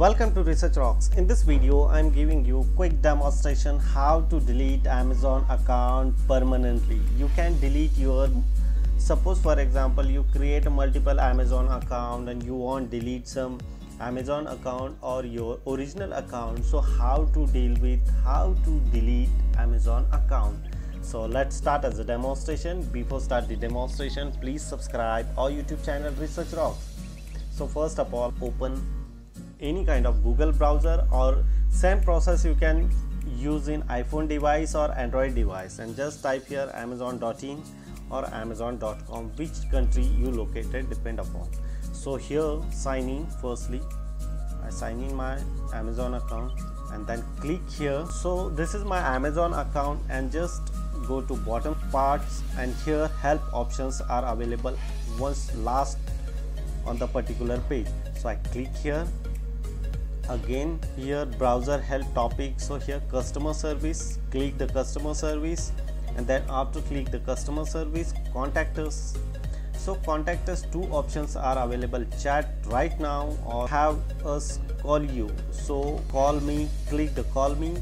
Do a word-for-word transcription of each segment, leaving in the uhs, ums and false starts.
Welcome to Research Rocks. In this video I am giving you quick demonstration how to delete Amazon account permanently. You can delete your, suppose for example you create a multiple Amazon account and you want delete some Amazon account or your original account. So how to deal with how to delete Amazon account. So let's start as a demonstration. Before start the demonstration, please subscribe our YouTube channel Research Rocks. So first of all, open any kind of Google browser, or same process you can use in iPhone device or Android device, and just type here amazon dot in or amazon dot com, which country you located depend upon. So here sign in, firstly I sign in my Amazon account and then click here. So this is my Amazon account, and just go to bottom parts and here help options are available once last on the particular page. So I click here. Again here browser help topic, so here customer service, click the customer service, and then after click the customer service, contact us. So contact us, two options are available, chat right now or have us call you. So call me, click the call me,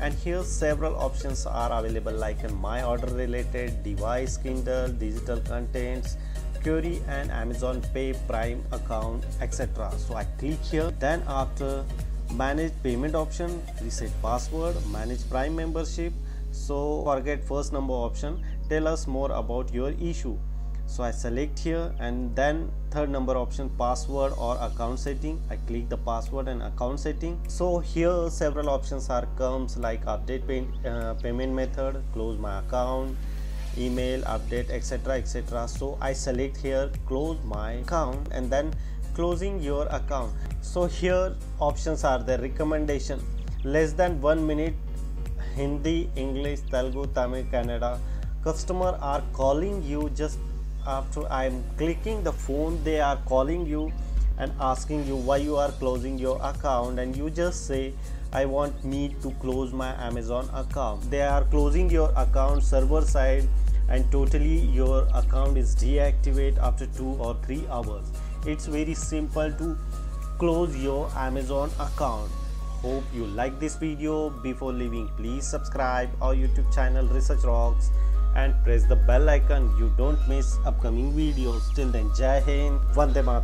and here several options are available like in my order related, device, Kindle, digital contents, query, and Amazon Pay, Prime account, etc. So I click here, then after manage payment option, reset password, manage Prime membership. So forget first number option, tell us more about your issue. So I select here, and then third number option, password or account setting. I click the password and account setting. So here several options are comes like update pay, uh, payment method, close my account, email update, etc, etc. So I select here close my account and then closing your account. So here options are the recommendation, less than one minute, Hindi, English, Telugu, Tamil, Kannada. Customer are calling you, just after I am clicking the phone they are calling you and asking you why you are closing your account, and you just say I want me to close my Amazon account. They are closing your account server side and totally your account is deactivated after two or three hours. It's very simple to close your Amazon account. Hope you like this video. Before leaving, please subscribe our YouTube channel Research Rocks and press the bell icon. You don't miss upcoming videos. Till then, Jai Hind, Vande Mataram.